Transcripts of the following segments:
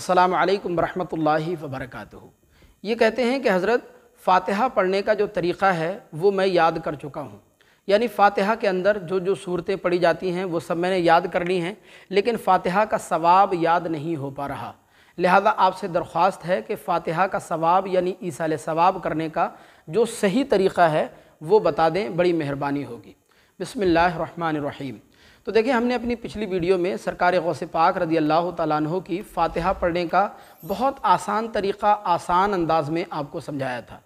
अस्सलाम वालेकुम रहमतुल्लाहि व बरकातुहू। ये कहते हैं कि हज़रत फ़ातिहा पढ़ने का जो तरीक़ा है वो मैं याद कर चुका हूँ, यानी फ़ातिहा के अंदर जो जो सूरतें पढ़ी जाती हैं वो सब मैंने याद करनी हैं, लेकिन फ़ातिहा का सवाब याद नहीं हो पा रहा। लिहाजा आपसे दरख्वास्त है कि फ़ातिहा का सवाब यानी ईसाले सवाब करने का जो सही तरीक़ा है वो बता दें, बड़ी मेहरबानी होगी। बिस्मिल्लाहिर्रहमानिर्रहीम। तो देखिए, हमने अपनी पिछली वीडियो में सरकार गौसे पाक रदियल्लाहु ताला अन्हु की फ़ातिहा पढ़ने का बहुत आसान तरीक़ा आसान अंदाज़ में आपको समझाया था।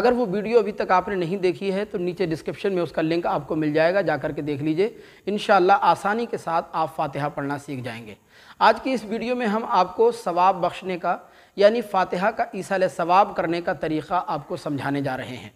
अगर वो वीडियो अभी तक आपने नहीं देखी है तो नीचे डिस्क्रिप्शन में उसका लिंक आपको मिल जाएगा, जाकर के देख लीजिए। इंशाअल्लाह आसानी के साथ आप फ़ातिहा पढ़ना सीख जाएंगे। आज की इस वीडियो में हम आपको सवाब बख्शने का यानी फ़ातिहा का ईसाले सवाब करने का तरीक़ा आपको समझाने जा रहे हैं।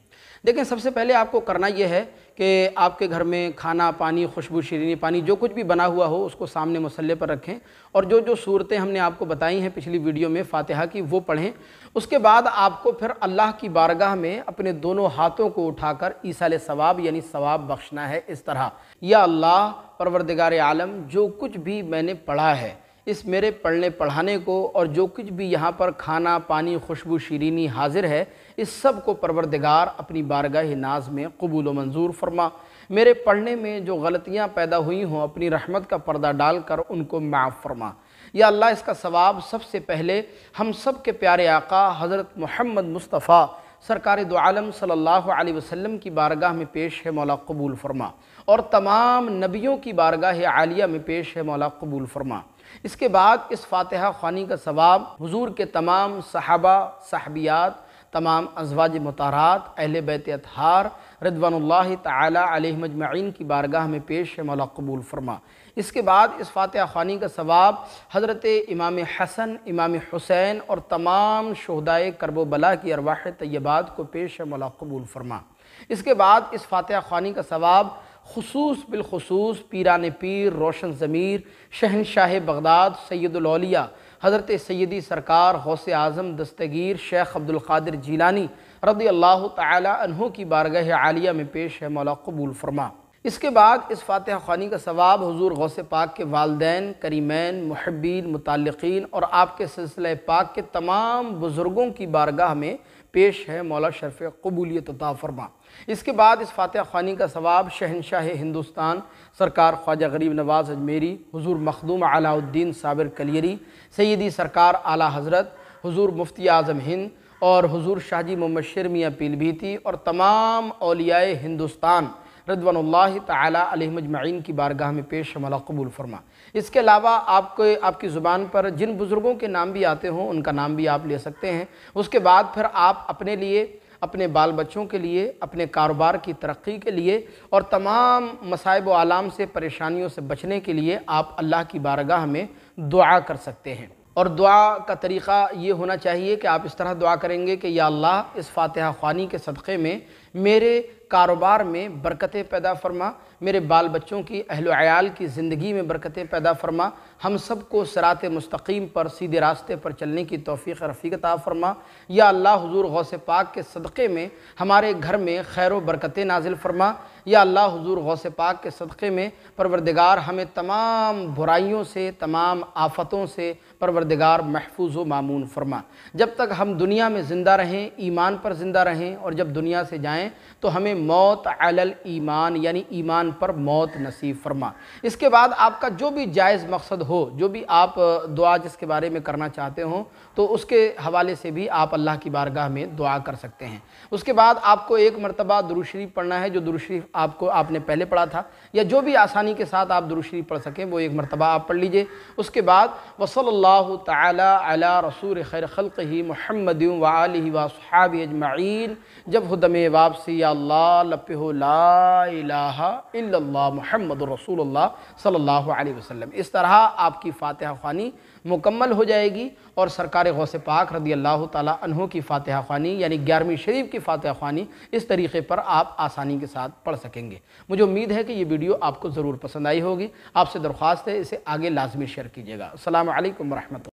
देखें, सबसे पहले आपको करना यह है कि आपके घर में खाना, पानी, खुशबू, शीरीनी पानी जो कुछ भी बना हुआ हो उसको सामने मुसल्ले पर रखें और जो जो सूरतें हमने आपको बताई हैं पिछली वीडियो में फ़ातिहा की वो पढ़ें। उसके बाद आपको फिर अल्लाह की बारगाह में अपने दोनों हाथों को उठाकर ईसाले सवाब यानी सवाब बख्शना है। इस तरह, या अल्लाह परवरदिगार आलम, जो कुछ भी मैंने पढ़ा है इस मेरे पढ़ने पढ़ाने को और जो कुछ भी यहाँ पर खाना, पानी, खुशबू, शीरीनी हाजिर है इस सब को परवरदिगार अपनी बारगाह नाज में कबूल व मंजूर फरमा। मेरे पढ़ने में जो गलतियाँ पैदा हुई हों अपनी रहमत का पर्दा डाल कर उनको माफ़ फरमा। या अल्लाह, इसका सवाब सबसे पहले हम सब के प्यारे आका हज़रत मोहम्मद मुस्तफ़ा सरकार दो आलम सल्लल्लाहु अलैहि वसल्लम की बारगाह में पेश है, मौला कबूल फरमा, और तमाम नबियों की बारगाह आलिया में पेश है, मौला कबूल फरमा। इसके बाद इस फ़ातिहा ख़्वानी का सवाब हुजूर के तमाम सहाबा, साहबियात, तमाम अज़वाज मुताहरात, अहले बैत अतहार रिदवानुल्लाहि तआला अलैहिम अजमईन की बारगाह में पेश है, मौला कबूल फरमा। इसके बाद इस फ़ातिहा ख़्वानी का सवाब हज़रत इमाम हसन, इमाम हुसैन और तमाम शुहदाए करबो बला की अरवाह तय्यबात को पेश है, मौला कबूल फरमा। इसके बाद इस फ़ातिहा ख़्वानी का सवाब खुसूस बिलखुसूस पीरान पीर, रोशन ज़मीर, शहनशाह बगदाद, सैयदुल औलिया हज़रत सैयदी सरकार गौसे आज़म दस्तगीर शेख अब्दुल क़ादिर जीलानी रदियल्लाहु ताला अन्हु की बारगाह आलिया में पेश है, मौला कबूल फरमा। इसके बाद इस फ़ातिहा ख़्वानी का सवाब हुजूर गौसे पाक के वालदैन, करीमैन, मुहब्बीन, मुताल्लिक़ीन और आपके सिलसिले पाक के तमाम बुज़ुर्गों की बारगाह में पेश है, मौला शर्फ़ कबूलियत अता फरमा। इसके बाद इस फ़ातिहा ख़्वानी का सवाब शहनशाह हिंदुस्तान सरकार ख्वाजा गरीब नवाज अजमेरी, हुजूर मखदूम अलाउद्दीन साबिर कलेरी, सैयदी सरकार आला हज़रत, हुजूर मुफ्ती आज़म हिंद और हुजूर शाहजी मोहम्मद शेर मियाँ पीलभीती और तमाम औलियाए हिंदुस्तान रिदवानुल्लाहि तआला अलैहिम अजमईन की बारगाह में पेश मौला कबूल फरमा। इसके अलावा आपके आपकी ज़ुबान पर जिन बुज़ुर्गों के नाम भी आते हों उनका नाम भी आप ले सकते हैं। उसके बाद फिर आप अपने लिए, अपने बाल बच्चों के लिए, अपने कारोबार की तरक्की के लिए और तमाम मसाइब व आलाम से, परेशानियों से बचने के लिए आप अल्लाह की बारगाह में दुआ कर सकते हैं। और दुआ का तरीक़ा ये होना चाहिए कि आप इस तरह दुआ करेंगे कि या अल्लाह, इस फ़ातिहा ख़्वानी के सदक़े में मेरे कारोबार में बरकतें पैदा फरमा, मेरे बाल बच्चों की, अहल अयाल की ज़िंदगी में बरकतें पैदा फरमा, हम सबको सिरात मुस्तकीम पर, सीधे रास्ते पर चलने की तौफ़ीक़ रफ़ीक़ अता फरमा। या अल्लाह, हुजूर गौसे पाक के सदक़े में हमारे घर में खैर व बरकतें नाजिल फरमा। या अल्लाह, हुजूर गौसे पाक के सदक़े में परवरदिगार हमें तमाम बुराइयों से, तमाम आफतों से परवरदिगार महफूज व मामून फरमा। जब तक हम दुनिया में ज़िंदा रहें ईमान पर ज़िंदा रहें और जब दुनिया से जाएँ तो हमें मौत अलल ईमान यानी ईमान पर मौत नसीब फरमा। इसके बाद आपका जो भी जायज़ मकसद हो, जो भी आप दुआ जिसके बारे में करना चाहते हो तो उसके हवाले से भी आप अल्लाह की बारगाह में दुआ कर सकते हैं। उसके बाद आपको एक मरतबा दुरूद शरीफ पढ़ना है, जो दुरूद शरीफ आपको आपने पहले पढ़ा था या जो भी आसानी के साथ आप दुरूद शरीफ पढ़ सकें वो एक मरतबा आप पढ़ लीजिए। उसके बाद वसल्लल्लाहु तआला अला रसूल खैर खल्क़िही मुहम्मद व आलिहि व अस्हाबि अजमईन। जब हुदमे वापसी या अल्लाह लपे हो ला इलाहा इल्लल्लाह मुहम्मदुर रसूलुल्लाह सल्लल्लाहु अलैहि वसल्लम। इस तरह आपकी फ़ातिहा ख़्वानी मुकम्मल हो जाएगी और सरकार गौसे पाक रदियल्लाहु ताला अन्हु की फ़ातिहा ख़्वानी यानी 11वीं शरीफ की फ़ातिहा ख़्वानी इस तरीक़े पर आप आसानी के साथ पढ़ सकेंगे। मुझे उम्मीद है कि ये वीडियो आपको ज़रूर पसंद आई होगी। आपसे दरख्वास्त है इसे आगे लाजमी शेयर कीजिएगा। अस्सलामु अलैकुम व रहमतुल्लाह।